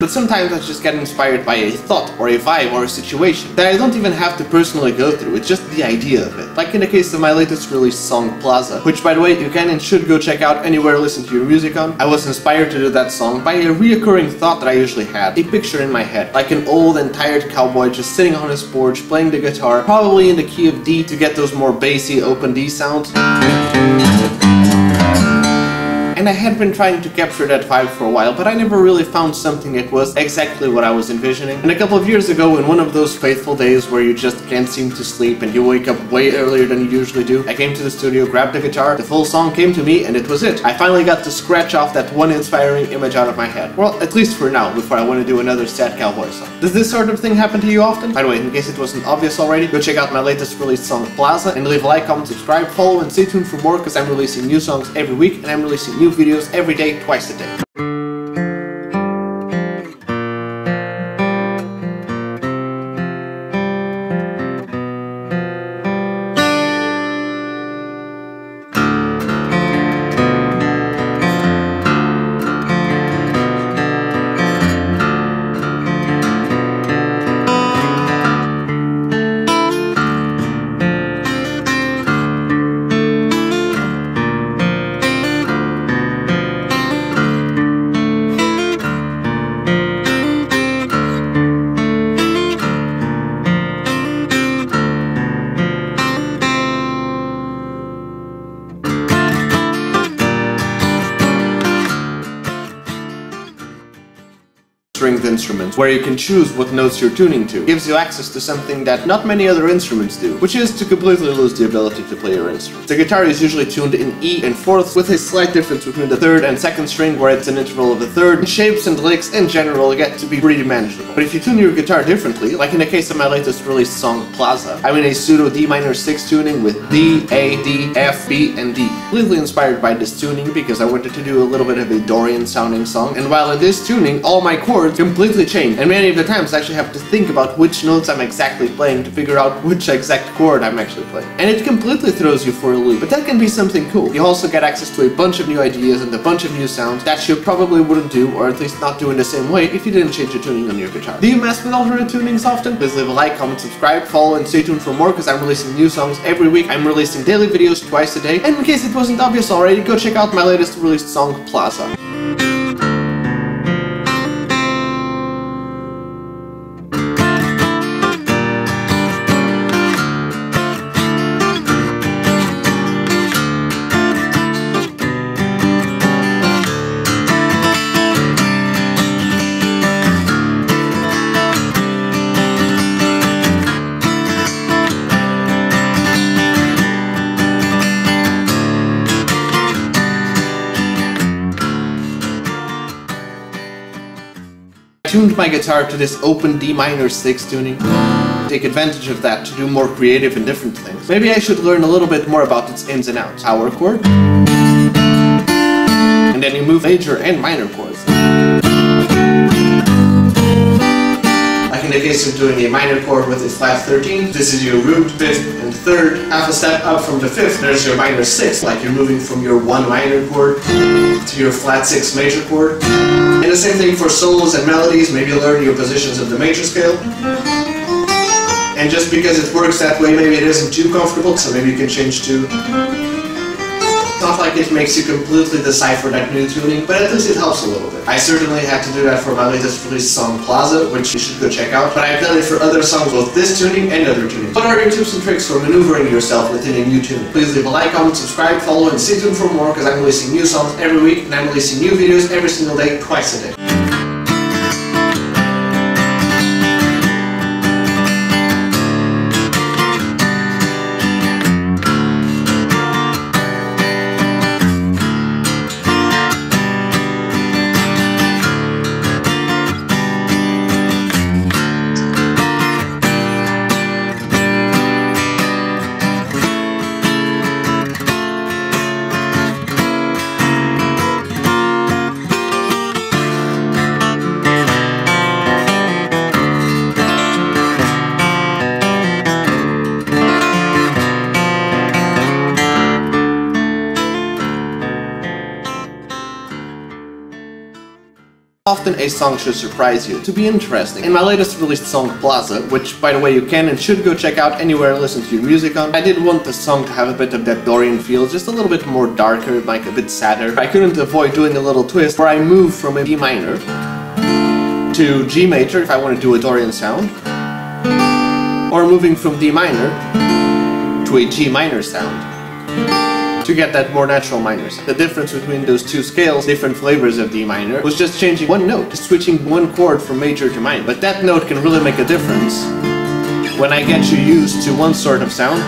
But sometimes I just get inspired by a thought or a vibe or a situation that I don't even have to personally go through, it's just the idea of it. Like in the case of my latest release song Plazza, which by the way you can and should go check out anywhere to listen to your music on. I was inspired to do that song by a reoccurring thought that I usually had, a picture in my head, like an old and tired cowboy just sitting on his porch playing the guitar, probably in the key of D to get those more bassy open D sounds. And I had been trying to capture that vibe for a while, but I never really found something that was exactly what I was envisioning. And a couple of years ago, in one of those fateful days where you just can't seem to sleep and you wake up way earlier than you usually do, I came to the studio, grabbed the guitar, the full song came to me, and it was it. I finally got to scratch off that one inspiring image out of my head. Well, at least for now, before I want to do another sad cowboy song. Does this sort of thing happen to you often? By the way, in case it wasn't obvious already, go check out my latest released song Plazza, and leave a like, comment, subscribe, follow, and stay tuned for more, because I'm releasing new songs every week, and I'm releasing new videos every day, twice a day. Stringed instruments, where you can choose what notes you're tuning to, gives you access to something that not many other instruments do, which is to completely lose the ability to play your instrument. The guitar is usually tuned in E and fourths, with a slight difference between the third and second string, where it's an interval of the third, and shapes and licks in general get to be pretty manageable. But if you tune your guitar differently, like in the case of my latest released song Plazza, I'm in a pseudo D minor 6 tuning with D, A, D, F, B, and D. Completely inspired by this tuning because I wanted to do a little bit of a Dorian sounding song, and while in this tuning, all my chords completely changed, and many of the times I actually have to think about which notes I'm exactly playing to figure out which exact chord I'm actually playing. And it completely throws you for a loop, but that can be something cool. You also get access to a bunch of new ideas and a bunch of new sounds that you probably wouldn't do, or at least not do in the same way, if you didn't change your tuning on your guitar. Do you mess with alternate tunings often? Please leave a like, comment, subscribe, follow, and stay tuned for more, because I'm releasing new songs every week, I'm releasing daily videos twice a day, and in case it wasn't obvious already, go check out my latest released song Plazza. I tuned my guitar to this open D minor 6 tuning. Take advantage of that to do more creative and different things. Maybe I should learn a little bit more about its ins and outs. Power chord. And then you move major and minor chords. Like in the case of doing a minor chord with a flat 13, this is your root, fifth, and third. Half a step up from the fifth, there's your minor 6. Like you're moving from your 1 minor chord to your flat 6 major chord. And the same thing for solos and melodies, maybe learn your positions of the major scale. And just because it works that way, maybe it isn't too comfortable, so maybe you can change to... It's not like it makes you completely decipher that new tuning, but at least it helps a little bit. I certainly had to do that for my latest released song Plazza, which you should go check out, but I've done it for other songs with this tuning and other tuning. What are your tips and tricks for maneuvering yourself within a new tuning? Please leave a like, comment, subscribe, follow, and stay tuned for more, because I'm releasing new songs every week, and I'm releasing new videos every single day, twice a day. often a song should surprise you, to be interesting. In my latest released song, Plazza, which by the way you can and should go check out anywhere and listen to your music on, I did want the song to have a bit of that Dorian feel, just a little bit more darker, like a bit sadder. I couldn't avoid doing a little twist where I move from a B minor to G major if I want to do a Dorian sound, or moving from D minor to a G minor sound, to get that more natural minor sound. The difference between those two scales, different flavors of D minor, was just changing one note, just switching one chord from major to minor. But that note can really make a difference when I get you used to one sort of sound,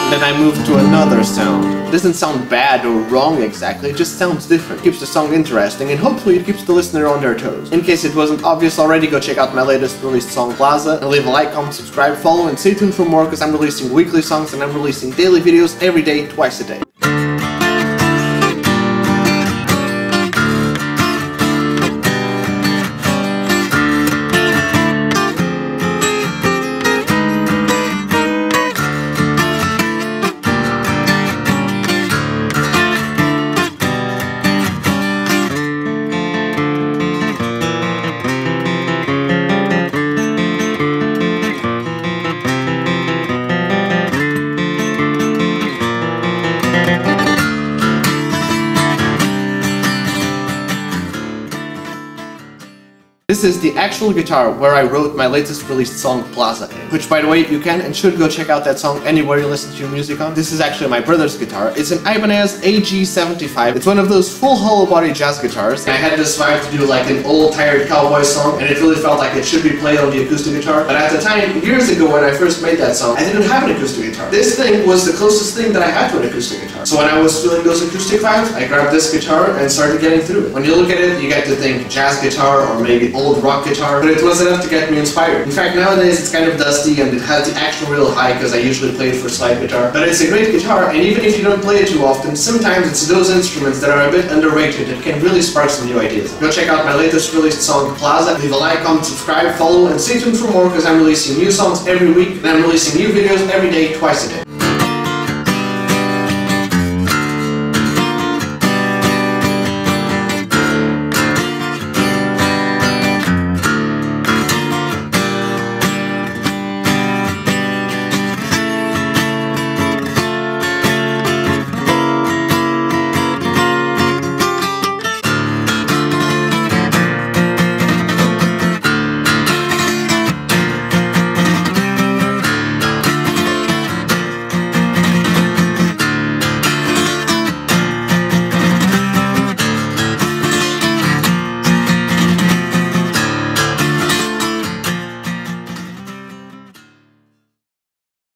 and then I move to another sound. It doesn't sound bad or wrong exactly, it just sounds different. It keeps the song interesting, and hopefully it keeps the listener on their toes. In case it wasn't obvious already, go check out my latest released song, Plazza, and leave a like, comment, subscribe, follow, and stay tuned for more, because I'm releasing weekly songs and I'm releasing daily videos every day, twice a day. This is the actual guitar where I wrote my latest released song, Plazza, which by the way, you can and should go check out that song anywhere you listen to your music on. This is actually my brother's guitar. It's an Ibanez AG75. It's one of those full hollow body jazz guitars. And I had this vibe to do like an old tired cowboy song, and it really felt like it should be played on the acoustic guitar. But at the time, years ago when I first made that song, I didn't have an acoustic guitar. This thing was the closest thing that I had to an acoustic guitar. So when I was feeling those acoustic vibes, I grabbed this guitar and started getting through it. When you look at it, you get to think jazz guitar or maybe old rock guitar, but it was enough to get me inspired. In fact, nowadays it's kind of dusty and it has the actual real high because I usually play it for slide guitar, but it's a great guitar, and even if you don't play it too often, sometimes it's those instruments that are a bit underrated that can really spark some new ideas. Go check out my latest released song, Plazza. Leave a like, comment, subscribe, follow, and stay tuned for more, because I'm releasing new songs every week, and I'm releasing new videos every day, twice a day.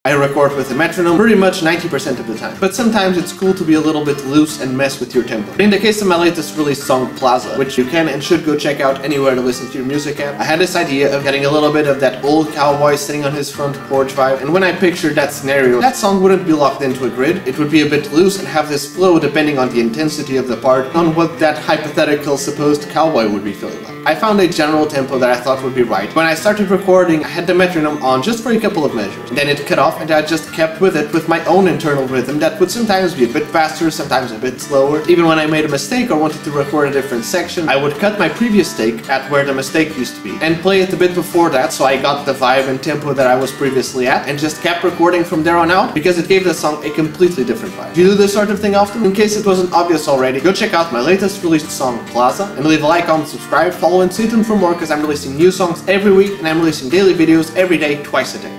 I record with a metronome pretty much 90% of the time, but sometimes it's cool to be a little bit loose and mess with your tempo. In the case of my latest released song, Plazza, which you can and should go check out anywhere to listen to your music at, I had this idea of getting a little bit of that old cowboy sitting on his front porch vibe, and when I pictured that scenario, that song wouldn't be locked into a grid, it would be a bit loose and have this flow depending on the intensity of the part, on what that hypothetical supposed cowboy would be feeling like. I found a general tempo that I thought would be right. When I started recording, I had the metronome on just for a couple of measures, then it cut off, and I just kept with it with my own internal rhythm that would sometimes be a bit faster, sometimes a bit slower. Even when I made a mistake or wanted to record a different section, I would cut my previous take at where the mistake used to be and play it a bit before that, so I got the vibe and tempo that I was previously at, and just kept recording from there on out because it gave the song a completely different vibe. If you do this sort of thing often, in case it wasn't obvious already, go check out my latest released song, Plazza, and leave a like, comment, subscribe, follow, and stay tuned for more, because I'm releasing new songs every week and I'm releasing daily videos every day, twice a day.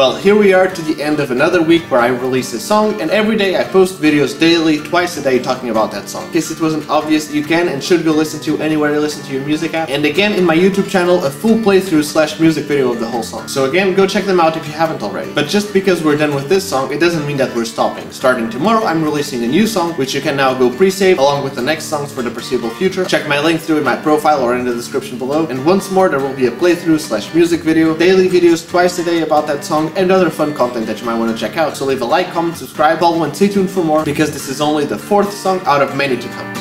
Well, here we are to the end of another week where I release a song, and every day I post videos daily, twice a day, talking about that song. In case it wasn't obvious, you can and should go listen to anywhere you listen to your music app. And again, in my YouTube channel, a full playthrough / music video of the whole song. So again, go check them out if you haven't already. But just because we're done with this song, it doesn't mean that we're stopping. Starting tomorrow, I'm releasing a new song, which you can now go pre-save along with the next songs for the foreseeable future. Check my link through in my profile or in the description below. And once more, there will be a playthrough / music video, daily videos twice a day about that song, and other fun content that you might want to check out. So leave a like, comment, subscribe, all, and stay tuned for more, because this is only the 4th song out of many to come.